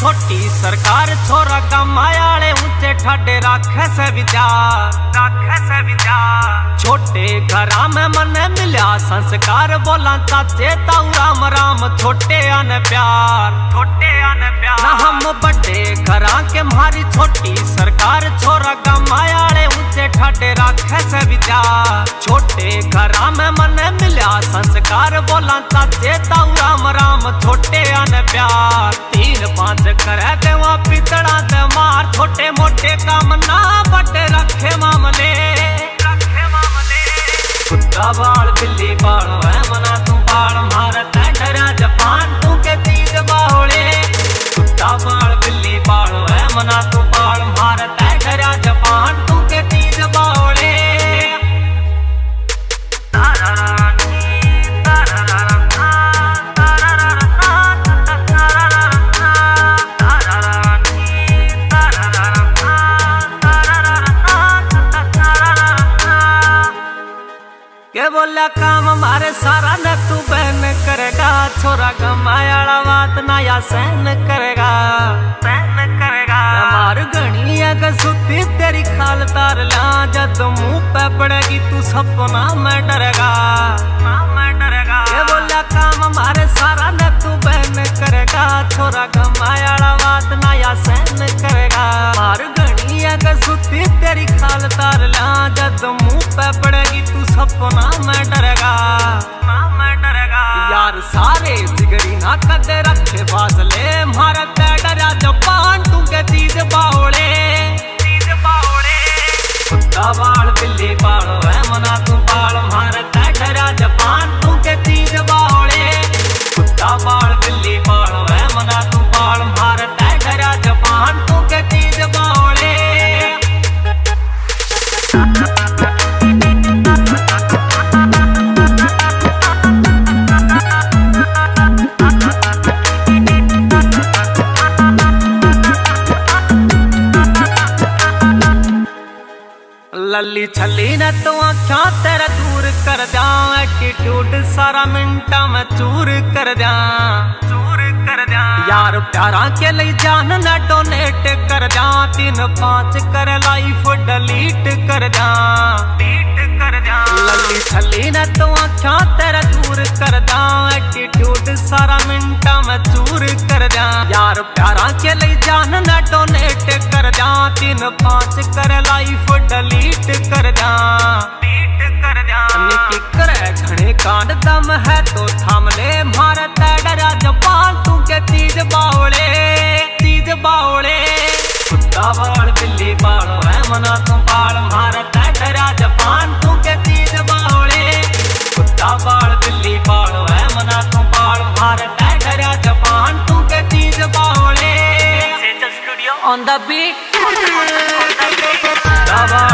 छोटी सरकार छोरा कमायाले ऊंचे ठाडे राखे से विचार छोटे घरा में मन मिला संस्कार बोला चाचे ताऊ राम राम छोटे अन प्यार ना हम बड़े घरा के मारी छोटी सरकार छोरा कमायाले ऊंचे ठाडे राखे से विचार छोटे घरा में मन मिला संस्कार बोला चाचे ताऊ राम राम छोटे अन प्यार तीन पांच करे देवा पितड़ा दे मार छोटे मोटे काम ना बट रखे मामले कुत्ता बाल बिल्ली बाल है मना तू बाल भारत है डरा जापान तू के तीज बाहुले कुत्ता बाल बिल्ली बाल है मना तू बाल भारत है डरा जापान तू के तीज बाहुले बोला काम मारे सारा न तू बहन करेगा छोरा गमायाला बात ना या सहन करेगा मार गणी अगर सुती तेरी खाल तार ला जब मुँह पे पड़ेगी तू सपना मैं डरेगा ये बोला काम मारे सारा न तू बहन करेगा छोरा गमायाला बात ना या सहन करेगा मार गणी अगर सुती तेरी खाल तार ला जब मुँह पे पड़ेगी तू सपना ना मैं डरेगा यार सारे जिगरी ना कद रखे फासले भारत डरा जापान तू के तीज बाहोले कुत्ता बाल बिल्ली बाल है मना तू बाल भारत डरा जापान तू के तीज बाहोले कुत्ता बाल बिल्ली बाल है मना तू बाल भारत डरा जापान तू के तीज बाहोले लल्ली छली न तू आख्या तेरा दूर कर जा एटीट्यूड सारा मिंटा में चूर कर जा यार प्यारा के लिए जान न डोनेट कर जा 3-5 कर लाइफ डिलीट कर जा लल्ली छली न तू आख्या तेरा दूर कर जा एटीट्यूड सारा मिंटा में चूर कर जा यार प्यारा के लिए जान न डोनेट कर जा 3-5 कर लाइफ डिलीट कर जा निकी करे घने कांड दम है तो थाम ले भारत डरा जापान तू के तीज बाहुले कुत्ता बाल बिल्ली बाल है मना तू बाल भारत डरा जापान तू के तीज बाहुले कुत्ता बाल बिल्ली बाल है मना तू बाल भारत डरा जापान तू के तीज बाहुले ऑन द बीट